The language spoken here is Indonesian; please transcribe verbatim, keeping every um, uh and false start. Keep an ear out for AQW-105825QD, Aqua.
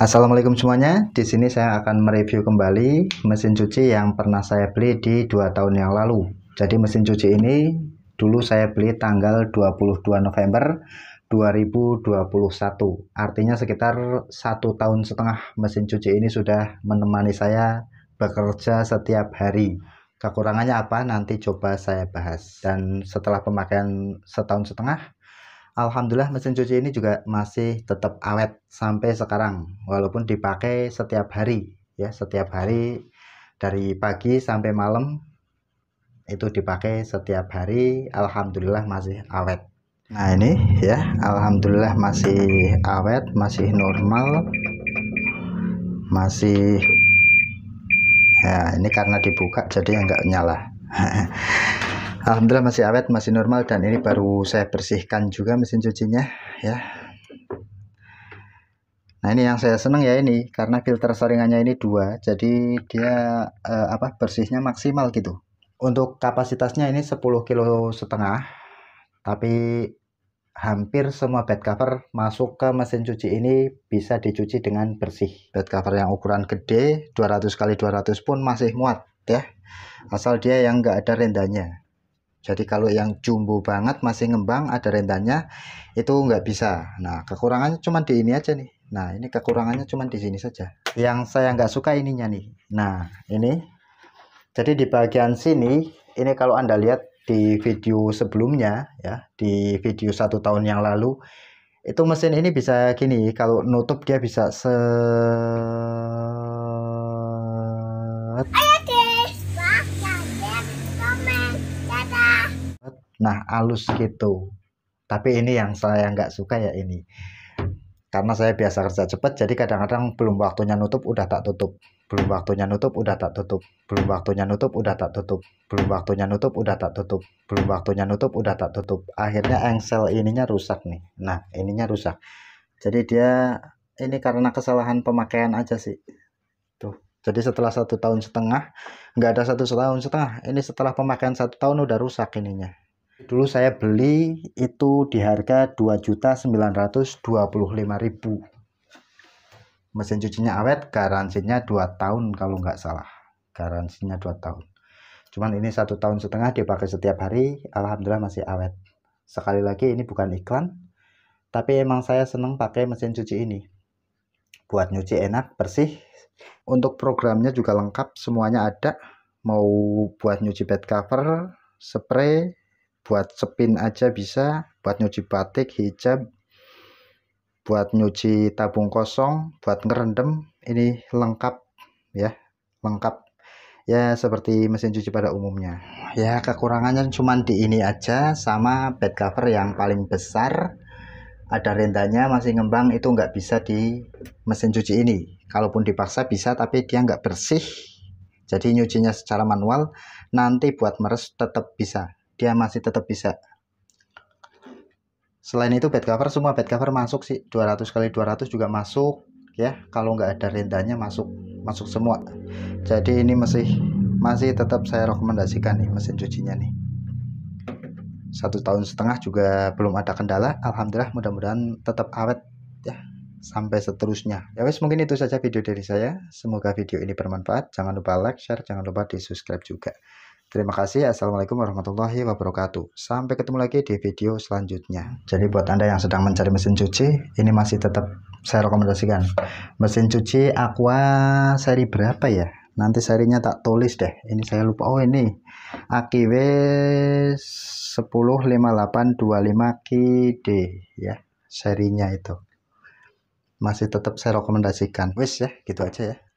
Assalamualaikum semuanya. Di sini saya akan mereview kembali mesin cuci yang pernah saya beli di dua tahun yang lalu. Jadi mesin cuci ini dulu saya beli tanggal dua puluh dua November dua ribu dua puluh satu. Artinya sekitar satu tahun setengah mesin cuci ini sudah menemani saya bekerja setiap hari. Kekurangannya apa nanti coba saya bahas. Dan setelah pemakaian setahun setengah, alhamdulillah mesin cuci ini juga masih tetap awet sampai sekarang, walaupun dipakai setiap hari ya, setiap hari dari pagi sampai malam itu dipakai setiap hari, alhamdulillah masih awet. Nah ini ya, alhamdulillah masih awet, masih normal, masih ya, ini karena dibuka jadi nggak nyala. Alhamdulillah masih awet, masih normal, dan ini baru saya bersihkan juga mesin cucinya ya. Nah ini yang saya seneng ya, ini karena filter saringannya ini dua, jadi dia eh, apa bersihnya maksimal gitu. Untuk kapasitasnya ini sepuluh kilo setengah, tapi hampir semua bed cover masuk ke mesin cuci ini bisa dicuci dengan bersih. Bed cover yang ukuran gede dua ratus kali dua ratus pun masih muat ya, asal dia yang nggak ada rendanya. Jadi kalau yang jumbo banget masih ngembang ada rendanya itu nggak bisa. Nah kekurangannya cuma di ini aja nih. Nah ini kekurangannya cuma di sini saja. Yang saya nggak suka ininya nih. Nah ini. Jadi di bagian sini ini kalau Anda lihat di video sebelumnya ya, di video satu tahun yang lalu itu mesin ini bisa gini. Kalau nutup dia bisa set. Nah halus gitu, tapi ini yang saya nggak suka ya ini, karena saya biasa kerja cepat jadi kadang-kadang belum waktunya nutup udah tak tutup, belum waktunya nutup udah tak tutup, belum waktunya nutup udah tak tutup, belum waktunya nutup udah tak tutup, belum waktunya nutup udah tak tutup, akhirnya engsel ininya rusak nih. Nah ininya rusak, jadi dia ini karena kesalahan pemakaian aja sih tuh. Jadi setelah satu tahun setengah, nggak ada satu tahun setengah, ini setelah pemakaian satu tahun udah rusak ininya. Dulu saya beli itu di harga dua juta sembilan ratus dua puluh lima ribu. Mesin cucinya awet, garansinya dua tahun kalau nggak salah. Garansinya dua tahun. Cuman ini satu tahun setengah dipakai setiap hari, alhamdulillah masih awet. Sekali lagi ini bukan iklan, tapi emang saya seneng pakai mesin cuci ini. Buat nyuci enak, bersih. Untuk programnya juga lengkap, semuanya ada. Mau buat nyuci bed cover, spray, buat sepin aja bisa, buat nyuci batik, hijab, buat nyuci tabung kosong, buat ngerendam, ini lengkap ya, lengkap ya seperti mesin cuci pada umumnya ya. Kekurangannya cuman di ini aja, sama bed cover yang paling besar ada rendanya masih ngembang, itu nggak bisa di mesin cuci ini. Kalaupun dipaksa bisa, tapi dia nggak bersih, jadi nyucinya secara manual. Nanti buat meres tetap bisa, dia masih tetap bisa. Selain itu bed cover, semua bed cover masuk sih, dua ratus kali dua ratus juga masuk ya, kalau nggak ada rendanya masuk, masuk semua. Jadi ini masih masih tetap saya rekomendasikan nih mesin cucinya nih. Satu tahun setengah juga belum ada kendala, alhamdulillah, mudah-mudahan tetap awet ya sampai seterusnya. Ya wes, mungkin itu saja video dari saya, semoga video ini bermanfaat. Jangan lupa like, share, jangan lupa di subscribe juga. Terima kasih. Assalamualaikum warahmatullahi wabarakatuh. Sampai ketemu lagi di video selanjutnya. Jadi buat Anda yang sedang mencari mesin cuci, ini masih tetap saya rekomendasikan. Mesin cuci Aqua seri berapa ya? Nanti serinya tak tulis deh. Ini saya lupa. Oh ini A Q W satu nol lima delapan dua lima Q D ya. Serinya itu. Masih tetap saya rekomendasikan. Wis ya, gitu aja ya.